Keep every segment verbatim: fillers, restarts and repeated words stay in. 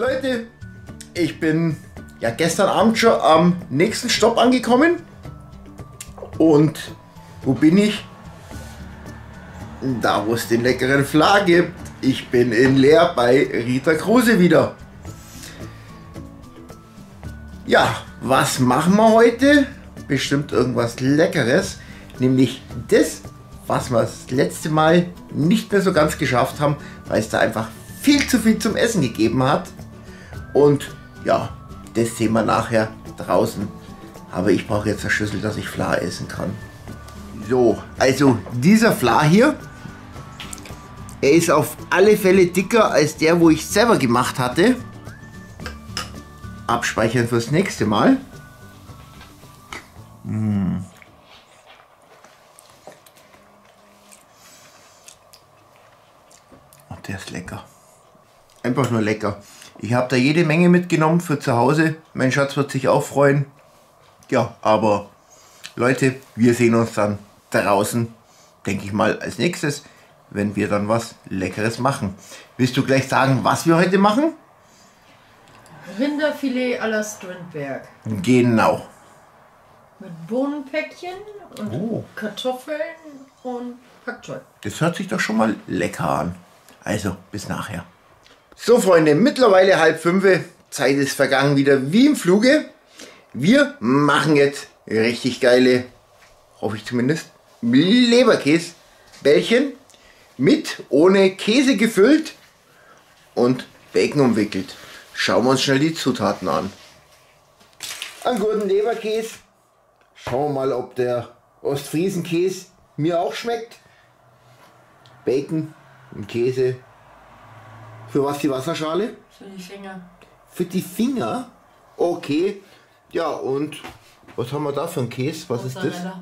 Leute, ich bin ja gestern Abend schon am nächsten Stopp angekommen. Und wo bin ich? Da, wo es den leckeren Fla gibt. Ich bin in Leer bei Rita Kruse wieder. Ja, was machen wir heute? Bestimmt irgendwas Leckeres. Nämlich das, was wir das letzte Mal nicht mehr so ganz geschafft haben, weil es da einfach viel zu viel zum Essen gegeben hat. Und ja, das sehen wir nachher draußen. Aber ich brauche jetzt eine Schüssel, dass ich Fla essen kann. So, also dieser Fla hier, er ist auf alle Fälle dicker als der, wo ich selber gemacht hatte. Abspeichern fürs nächste Mal. Mmh. Ach, der ist lecker. Einfach nur lecker. Ich habe da jede Menge mitgenommen für zu Hause. Mein Schatz wird sich auch freuen. Ja, aber Leute, wir sehen uns dann draußen, denke ich mal, als nächstes, wenn wir dann was Leckeres machen. Willst du gleich sagen, was wir heute machen? Rinderfilet à la Strindberg. Genau. Mit Bohnenpäckchen und oh. Kartoffeln und Pak Choi. Das hört sich doch schon mal lecker an. Also, bis nachher. So Freunde, mittlerweile halb fünf, Zeit ist vergangen wieder wie im Fluge. Wir machen jetzt richtig geile, hoffe ich zumindest, Leberkäsebällchen mit, ohne Käse gefüllt und Bacon umwickelt. Schauen wir uns schnell die Zutaten an. Einen guten Leberkäse. Schauen wir mal, ob der Ostfriesenkäse mir auch schmeckt. Bacon und Käse. Für was die Wasserschale? Für die Finger. Für die Finger? Okay. Ja, und was haben wir da für einen Käse? Was Mozzarella. Ist das?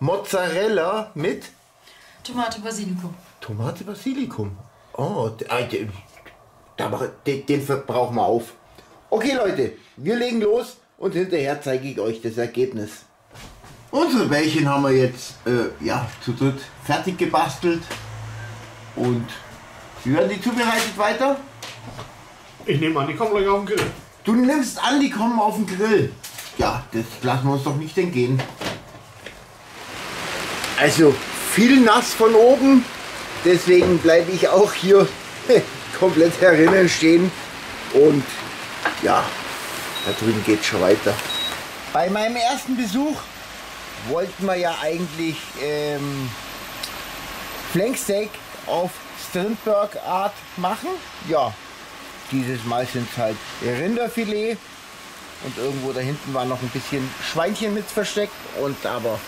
Mozzarella mit? Tomate Basilikum. Tomate Basilikum. Oh, den, den verbrauchen wir auf. Okay Leute, wir legen los und hinterher zeige ich euch das Ergebnis. Unsere Bällchen haben wir jetzt äh, ja, zu dritt fertig gebastelt. Und wie werden die zubereitet weiter? Ich nehme an, die kommen gleich auf den Grill. Du nimmst an, die kommen auf den Grill. Ja, das lassen wir uns doch nicht entgehen. Also viel nass von oben, deswegen bleibe ich auch hier komplett herinnen stehen. Und ja, da drüben geht es schon weiter. Bei meinem ersten Besuch wollten wir ja eigentlich ähm, Flanksteak auf Strindberg Art machen. Ja, dieses Mal sind es halt Rinderfilet. Und irgendwo da hinten war noch ein bisschen Schweinchen mit versteckt. Und aber,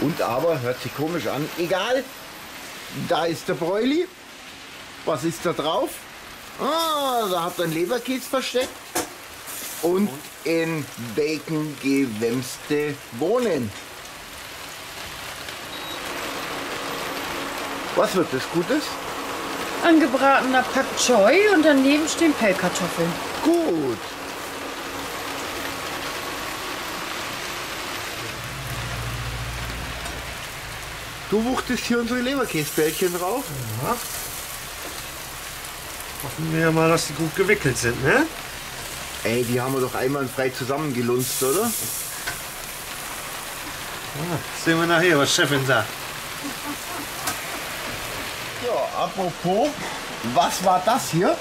und aber, hört sich komisch an. Egal, da ist der Broili. Was ist da drauf? Ah, da habt ihr einen Leberkäse versteckt. Und in Bacon gewämste Bohnen. Was wird das Gutes? Angebratener Pak Choi und daneben stehen Pellkartoffeln. Gut. Du wuchtest hier unsere Leberkäsebällchen drauf. Ja. Hoffen wir mal, dass die gut gewickelt sind, ne? Ey, die haben wir doch einwandfrei zusammengelunzt, oder? Ja, sehen wir nachher, was Chefin sagt. Ja, apropos, was war das hier?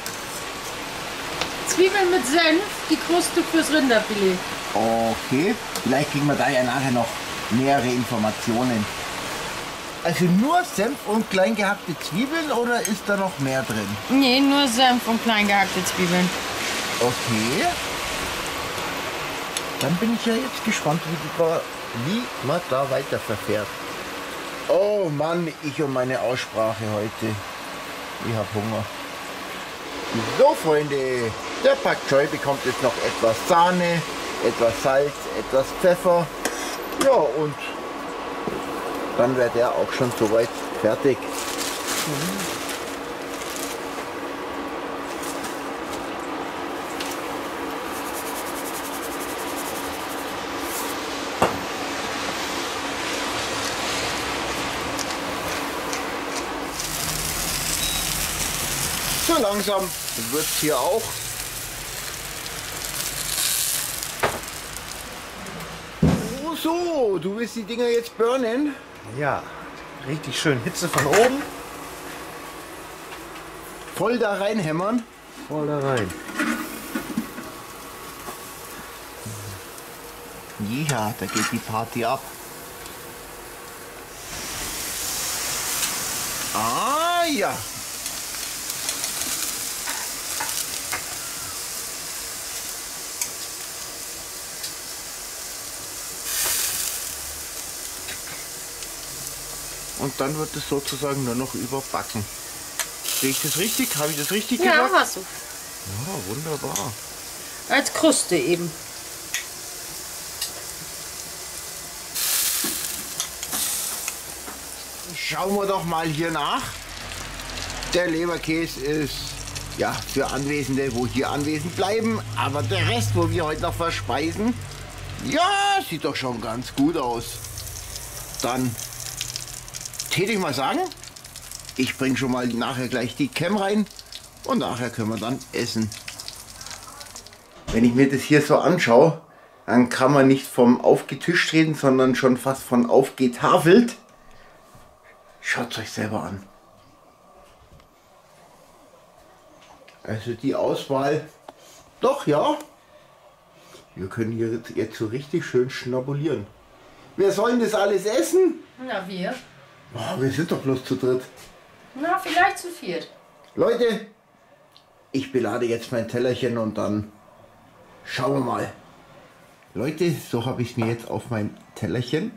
Zwiebeln mit Senf, die Kruste fürs Rinderfilet. Okay, vielleicht kriegen wir da ja nachher noch nähere Informationen. Also nur Senf und klein gehackte Zwiebeln oder ist da noch mehr drin? Nee, nur Senf und klein gehackte Zwiebeln. Okay. Dann bin ich ja jetzt gespannt, wie, die, wie man da weiter verfährt. Oh Mann, ich und meine Aussprache heute. Ich hab Hunger. So Freunde, der Pak Choi bekommt jetzt noch etwas Sahne, etwas Salz, etwas Pfeffer. Ja, und dann wäre der auch schon soweit fertig. So langsam wird es hier auch. so, du willst die Dinger jetzt burnen? Ja, richtig schön Hitze von oben. Voll da reinhämmern. Voll da rein. Ja, da geht die Party ab. Ah ja. Und dann wird es sozusagen nur noch überbacken. Sehe ich das richtig? Habe ich das richtig ja, gemacht? Ja, hast du. Ja, wunderbar. Als Kruste eben. Schauen wir doch mal hier nach. Der Leberkäse ist ja für Anwesende, wo hier anwesend bleiben. Aber der Rest, wo wir heute noch verspeisen, ja, sieht doch schon ganz gut aus. Dann hätte ich mal sagen, ich bringe schon mal nachher gleich die Kämme rein und nachher können wir dann essen. Wenn ich mir das hier so anschaue, dann kann man nicht vom aufgetischt reden, sondern schon fast von aufgetafelt. Schaut es euch selber an. Also die Auswahl, doch ja, wir können hier jetzt so richtig schön schnabulieren. Wer soll denn das alles essen? Na, wir. Oh, wir sind doch bloß zu dritt. Na, vielleicht zu viert. Leute, ich belade jetzt mein Tellerchen und dann schauen wir mal. Leute, so habe ich es mir jetzt auf mein Tellerchen.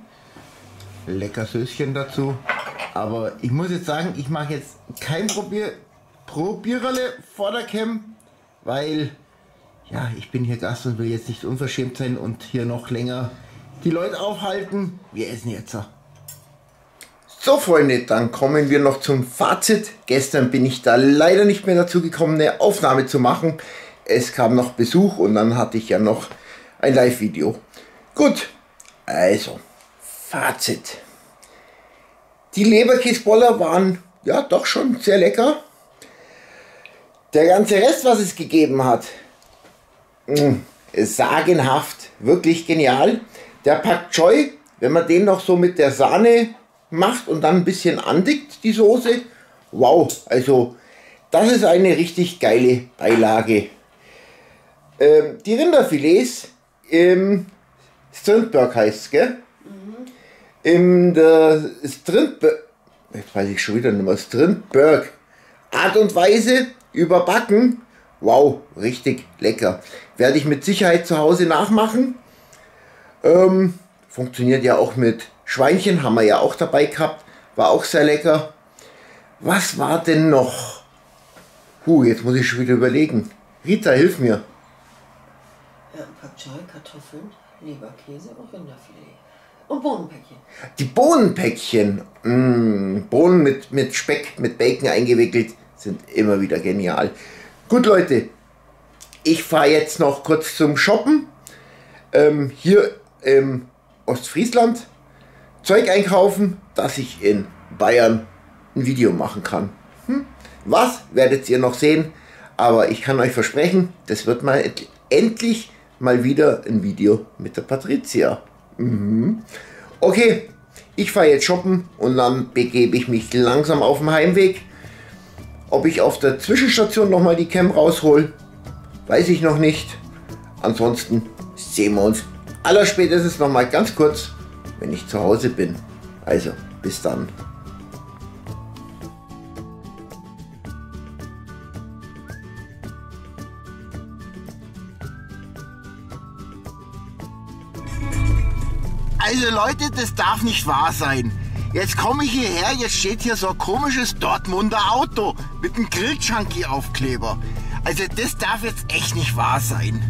Lecker Söschen dazu. Aber ich muss jetzt sagen, ich mache jetzt kein Probier Probiererle vor der Cam, weil ja, ich bin hier Gast und will jetzt nicht unverschämt sein und hier noch länger die Leute aufhalten. Wir essen jetzt. So Freunde, dann kommen wir noch zum Fazit. Gestern bin ich da leider nicht mehr dazu gekommen, eine Aufnahme zu machen. Es kam noch Besuch und dann hatte ich ja noch ein Live-Video. Gut, also Fazit. Die Leberkäseboller waren ja doch schon sehr lecker. Der ganze Rest, was es gegeben hat, ist sagenhaft, wirklich genial. Der Pak Choi, wenn man den noch so mit der Sahne macht und dann ein bisschen andickt die Soße. Wow, also das ist eine richtig geile Beilage. Ähm, die Rinderfilets im Strindberg heißt es, gell? Mhm. Im Strindberg, jetzt weiß ich schon wieder nicht mehr, Strindberg Art und Weise überbacken. Wow, richtig lecker. Werde ich mit Sicherheit zu Hause nachmachen. Ähm, funktioniert ja auch mit Schweinchen, haben wir ja auch dabei gehabt, war auch sehr lecker. Was war denn noch? Huh, jetzt muss ich schon wieder überlegen. Rita, hilf mir. Ja, Pak Choi, Kartoffeln, Leberkäse und Rinderfilet. Und Bohnenpäckchen. Die Bohnenpäckchen, mmh, Bohnen mit, mit Speck, mit Bacon eingewickelt, sind immer wieder genial. Gut Leute, ich fahre jetzt noch kurz zum Shoppen. Ähm, hier im Ostfriesland. Zeug einkaufen, dass ich in Bayern ein Video machen kann. Hm? Was werdet ihr noch sehen, aber ich kann euch versprechen, das wird mal endlich mal wieder ein Video mit der Patrizia. Mhm. Okay, ich fahre jetzt shoppen und dann begebe ich mich langsam auf den Heimweg. Ob ich auf der Zwischenstation nochmal die Cam raushol, weiß ich noch nicht. Ansonsten sehen wir uns allerspätestens nochmal ganz kurz, wenn ich zu Hause bin. Also, bis dann. Also Leute, das darf nicht wahr sein. Jetzt komme ich hierher, jetzt steht hier so ein komisches Dortmunder Auto mit einem Grill-Junkie-Aufkleber. Also das darf jetzt echt nicht wahr sein.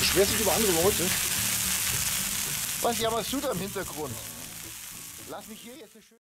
Ich weiß nicht über andere Leute. Was jammerst du da im Hintergrund? Lass mich hier jetzt eine schöne...